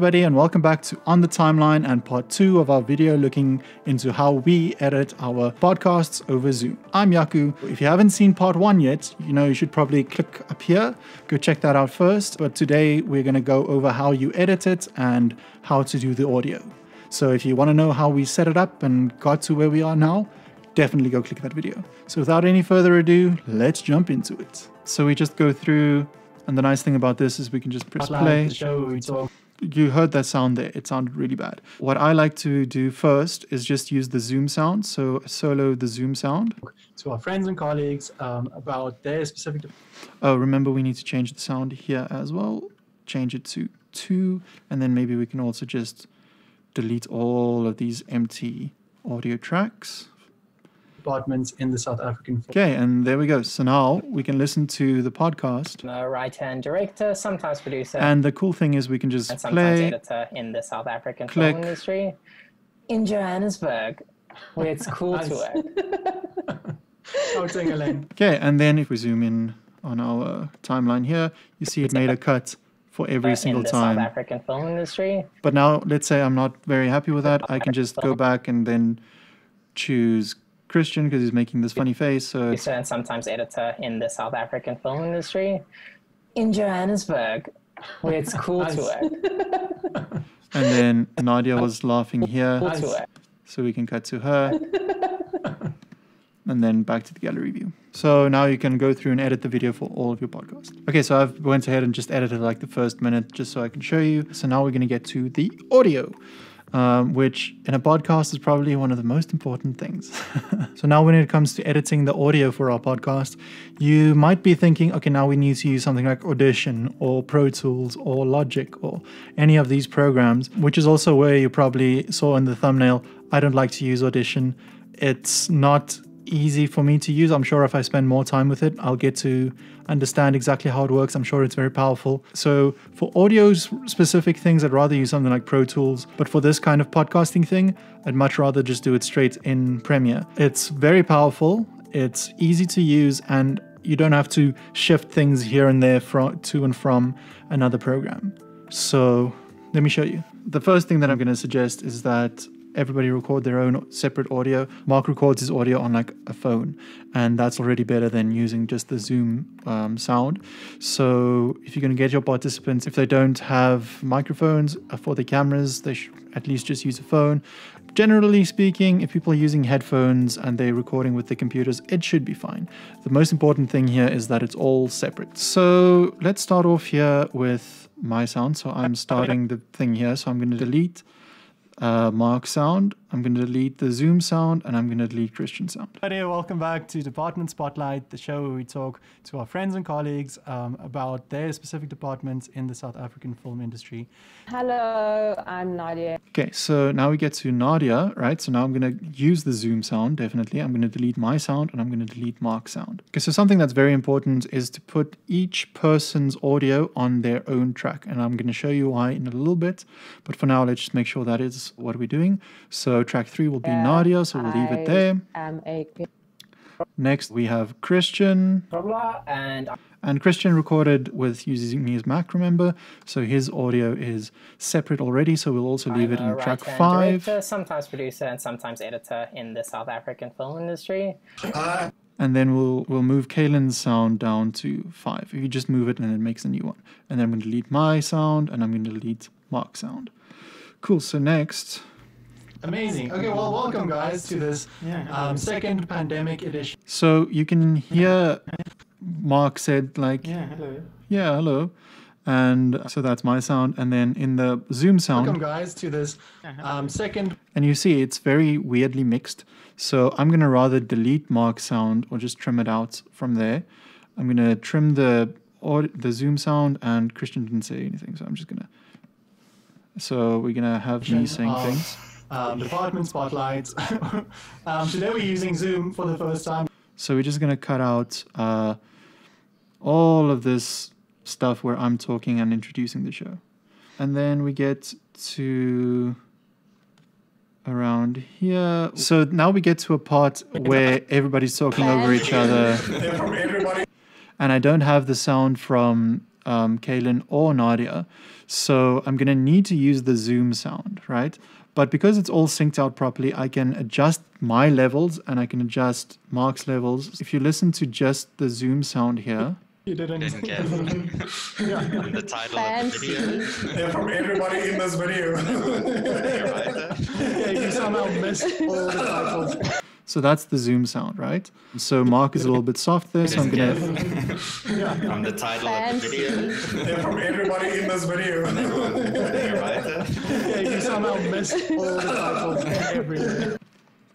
everybody, and welcome back to On the Timeline and part 2 of our video looking into how we edit our podcasts over Zoom. I'm Yaku. If you haven't seen part 1 yet, you should probably click up here, go check that out first. But today we're going to go over how you edit it and how to do the audio. So if you want to know how we set it up and got to where we are now, definitely go click that video. So without any further ado, let's jump into it. So we just go through, and the nice thing about this is we can just press play. You heard that sound there. It sounded really bad. What I like to do first is just use the Zoom sound. So solo the Zoom sound. To our friends and colleagues about their specific... Oh, remember we need to change the sound here as well. Change it to 2. And then maybe we can also just delete all of these empty audio tracks. Departments in the South African... Okay, and there we go. So now we can listen to the podcast. I'm a writer and director, sometimes producer. And the cool thing is we can just play... editor in the South African film industry in Johannesburg, where it's cool to work. Okay, and then if we zoom in on our timeline here, you see it made a cut for every single time. South African film industry. But now, let's say I'm not very happy with that. I can just go back and then choose Christian, because he's making this funny face. So it's... and sometimes editor in the South African film industry in Johannesburg, where it's cool to work. And then Nadia was laughing here, so we can cut to her. And then back to the gallery view. So now you can go through and edit the video for all of your podcasts. Okay, so I've went ahead and just edited like the first minute just so I can show you. So now we're going to get to the audio. Which in a podcast is probably one of the most important things. So now when it comes to editing the audio for our podcast, you might be thinking, okay, now we need to use something like Audition or Pro Tools or Logic or any of these programs, which is also where you probably saw in the thumbnail, I don't like to use Audition. It's not easy for me to use. I'm sure if I spend more time with it, I'll get to understand exactly how it works. I'm sure it's very powerful. So for audio specific things, I'd rather use something like Pro Tools. But for this kind of podcasting thing, I'd much rather just do it straight in Premiere. It's very powerful. It's easy to use, and you don't have to shift things here and there to and from another program. So let me show you. The first thing that I'm going to suggest is that everybody record their own separate audio. Mark records his audio on like a phone, and that's already better than using just the Zoom sound. So if you're going to get your participants, if they don't have microphones for the cameras, they should at least just use a phone. Generally speaking, if people are using headphones and they're recording with their computers, it should be fine. The most important thing here is that it's all separate. So let's start off here with my sound. So I'm starting the thing here. So I'm going to delete Mark sound, I'm going to delete the Zoom sound, and I'm going to delete Christian sound. Hi there, welcome back to Department Spotlight, the show where we talk to our friends and colleagues about their specific departments in the South African film industry. Hello, I'm Nadia. Okay, so now we get to Nadia, right? So now I'm going to use the Zoom sound, definitely. I'm going to delete my sound, and I'm going to delete Mark's sound. Okay, so something that's very important is to put each person's audio on their own track, and I'm going to show you why in a little bit, but for now, let's just make sure that is what we're doing. So track 3 will be Nadia, so we'll leave it there. Next we have Christian, and Christian recorded with using his Mac, remember, so his audio is separate already, so we'll also leave it in track 5. Director, sometimes producer and sometimes editor in the South African film industry. And then we'll move Kaelin's sound down to 5. If you just move it and it makes a new one. And then I'm going to delete my sound, and I'm going to delete Mark's sound. Cool, so next. Amazing. Okay, well, welcome guys to this second pandemic edition. So you can hear Mark said like, hello. And so that's my sound. And then in the Zoom sound. Welcome guys to this second. And you see it's very weirdly mixed. So I'm going to rather delete Mark's sound or just trim it out from there. I'm going to trim the Zoom sound, and Christian didn't say anything, so I'm just going to. So we're going to have me saying things. Department Spotlights. Today we're using Zoom for the first time. So we're just going to cut out all of this stuff where I'm talking and introducing the show. And then we get to around here. So now we get to a part where everybody's talking over each other. And I don't have the sound from Kaelin or Nadia. So I'm going to need to use the Zoom sound, right? But because it's all synced out properly, I can adjust my levels and I can adjust Mark's levels. If you listen to just the Zoom sound here. You didn't get the title of the video. Yeah, from everybody in this video. Yeah, you somehow missed all the titles. So that's the Zoom sound, right? So Mark is a little bit soft there, so I'm going to... From the title of the video. Yeah, from everybody in this video. Yeah, you somehow missed all the titles everywhere.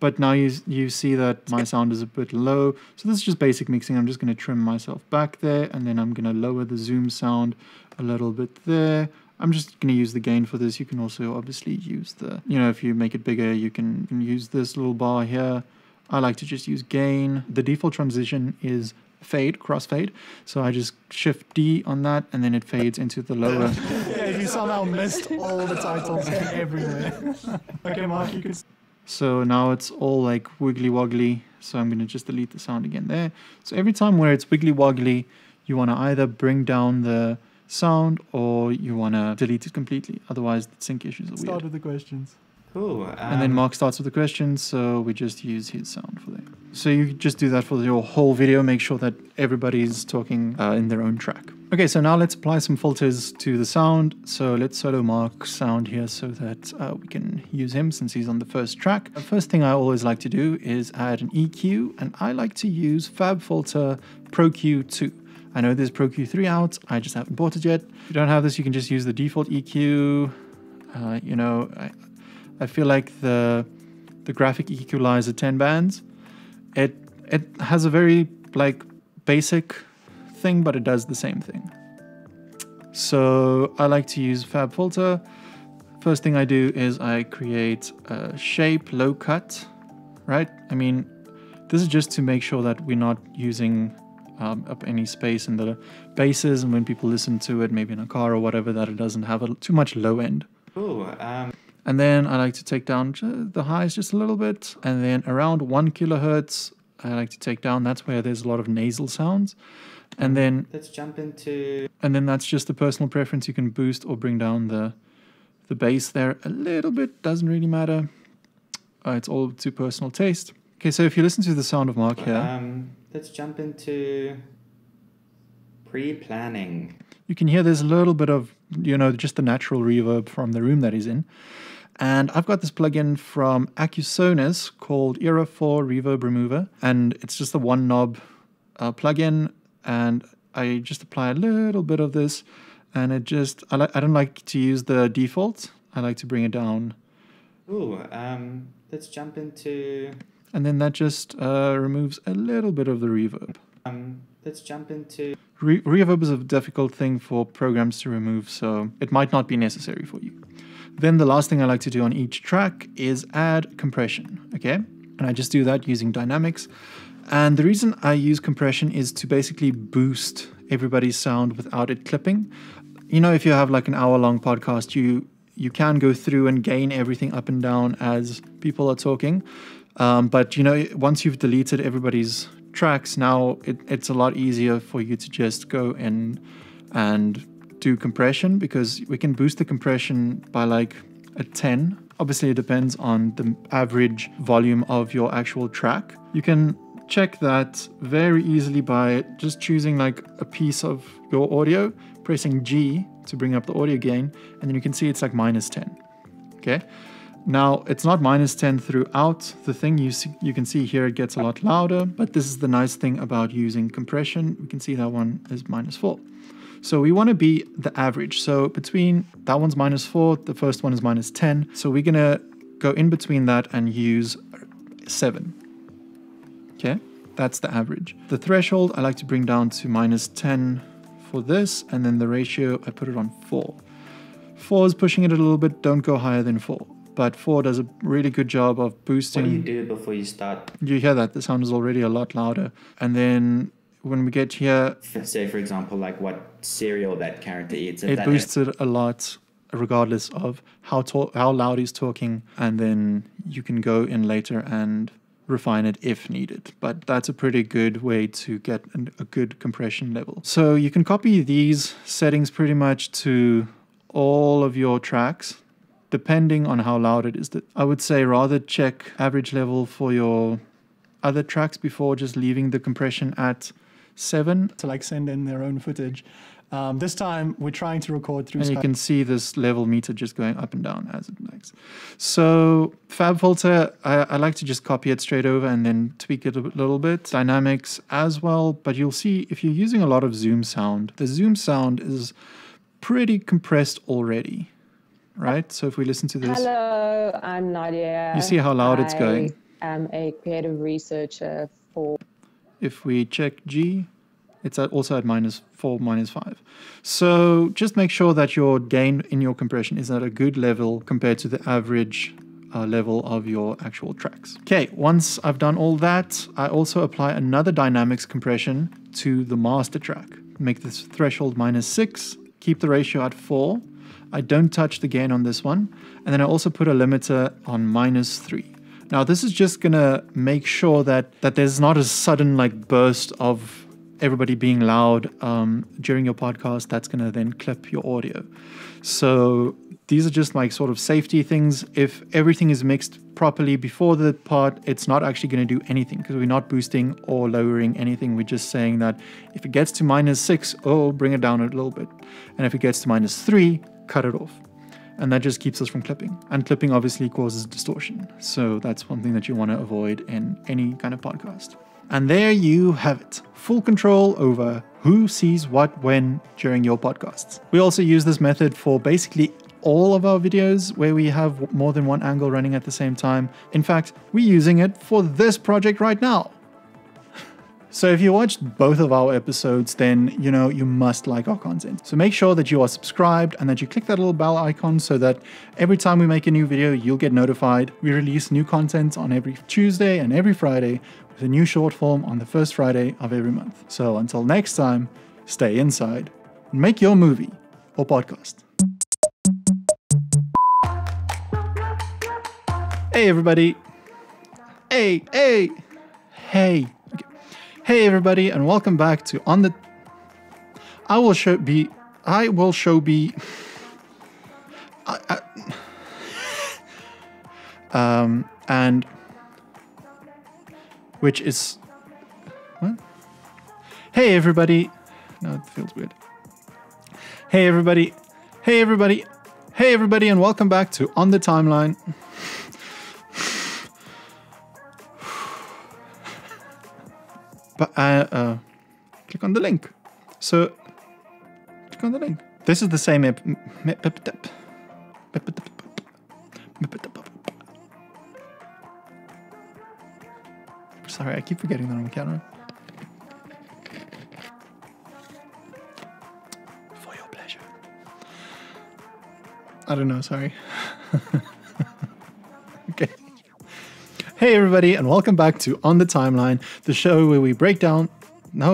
But now you see that my sound is a bit low. So this is just basic mixing. I'm just going to trim myself back there, and then I'm going to lower the Zoom sound a little bit there. I'm just going to use the gain for this. You can also obviously use the, you know, if you make it bigger, you can use this little bar here. I like to just use gain. The default transition is fade, crossfade. So I just shift D on that, and then it fades into the lower. Yeah, you somehow missed all the titles everywhere. Okay, Mark, you can... So now it's all like wiggly woggly. So I'm going to just delete the sound again there. So every time where it's wiggly woggly, you want to either bring down the sound or you want to delete it completely. Otherwise, the sync issues are weird. Start with the questions. Cool. And then Mark starts with the questions, so we just use his sound for that. So you just do that for your whole video. Make sure that everybody's talking in their own track. Okay, so now let's apply some filters to the sound. So let's solo Mark's sound here so that we can use him since he's on the first track. The first thing I always like to do is add an EQ, and I like to use FabFilter Pro-Q 2. I know there's Pro-Q 3 out, I just haven't bought it yet. If you don't have this, you can just use the default EQ. You know, I feel like the graphic equalizer 10 bands, it has a very like basic thing, but it does the same thing. So I like to use FabFilter. First thing I do is I create a shape low cut, right? I mean, this is just to make sure that we're not using up any space in the basses, and when people listen to it, maybe in a car or whatever, that it doesn't have too much low end. Ooh, and then I like to take down the highs just a little bit, and then around 1 kilohertz, I like to take down. That's where there's a lot of nasal sounds, and then let's jump into. And then that's just the personal preference. You can boost or bring down the bass there a little bit. Doesn't really matter. It's all to personal taste. Okay, so if you listen to the sound of Mark here. Let's jump into pre-planning. You can hear there's a little bit of, you know, just the natural reverb from the room that he's in. And I've got this plugin from Accusonus called ERA4 Reverb Remover. And it's just a one knob plugin. And I just apply a little bit of this. And it just, I don't like to use the default. I like to bring it down. Ooh, let's jump into... And then that just removes a little bit of the reverb. Let's jump into... Reverb is a difficult thing for programs to remove, so it might not be necessary for you. Then the last thing I like to do on each track is add compression, okay? And I just do that using dynamics. And the reason I use compression is to basically boost everybody's sound without it clipping. You know, if you have like an hour-long podcast, you can go through and gain everything up and down as people are talking. But, you know, once you've deleted everybody's tracks, now it's a lot easier for you to just go in and do compression, because we can boost the compression by like a 10. Obviously, it depends on the average volume of your actual track. You can check that very easily by just choosing like a piece of your audio, pressing G to bring up the audio gain, and then you can see it's like minus 10, okay? Now, it's not minus 10 throughout the thing. You can see here it gets a lot louder, but this is the nice thing about using compression. We can see that one is -4. So we want to be the average. So between that one's -4, the first one is -10. So we're going to go in between that and use 7. Okay, that's the average. The threshold I like to bring down to -10 for this, and then the ratio I put it on 4. 4 is pushing it a little bit. Don't go higher than 4. But 4 does a really good job of boosting. What do you do before you start? You hear that the sound is already a lot louder. And then when we get here, say for example, like what cereal that character eats, it boosts it a lot, regardless of how loud he's talking. And then you can go in later and refine it if needed, but that's a pretty good way to get a good compression level. So you can copy these settings pretty much to all of your tracks, depending on how loud it is. I would say rather check average level for your other tracks before just leaving the compression at 7. To like send in their own footage. This time we're trying to record through. And you can see this level meter just going up and down as it likes. So FabFilter, I like to just copy it straight over and then tweak it a little bit. Dynamics as well, but you'll see if you're using a lot of Zoom sound, the Zoom sound is pretty compressed already, right? So if we listen to this. Hello, I'm Nadia. You see how loud it's going. I'm a creative researcher for. If we check G, it's also at -4, -5. So just make sure that your gain in your compression is at a good level compared to the average level of your actual tracks. Okay, once I've done all that, I also apply another dynamics compression to the master track. Make this threshold -6, keep the ratio at 4. I don't touch the gain on this one. And then I also put a limiter on -3. Now this is just gonna make sure that there's not a sudden like burst of everybody being loud during your podcast. That's going to then clip your audio. So these are just like sort of safety things. If everything is mixed properly before the part, it's not actually going to do anything because we're not boosting or lowering anything. We're just saying that if it gets to -6, oh, bring it down a little bit. And if it gets to -3, cut it off. And that just keeps us from clipping. And clipping obviously causes distortion. So that's one thing that you want to avoid in any kind of podcast. And there you have it. Full control over who sees what when during your podcasts. We also use this method for basically all of our videos where we have more than one angle running at the same time. In fact, we're using it for this project right now. So if you watched both of our episodes, then you know you must like our content. So make sure that you are subscribed and that you click that little bell icon so that every time we make a new video, you'll get notified. We release new content on every Tuesday and every Friday with a new short form on the first Friday of every month. So until next time, stay inside and make your movie or podcast. Hey, everybody. Hey, hey, hey. Hey everybody, and welcome back to On the... Hey everybody. No, it feels weird. Hey everybody. Hey everybody. Hey everybody, and welcome back to On the Timeline. But click on the link. So click on the link. This is the same Sorry, I keep forgetting that I'm on camera. For your pleasure. I don't know, sorry. Okay. Hey everybody, and welcome back to On the Timeline, the show where we break down... No.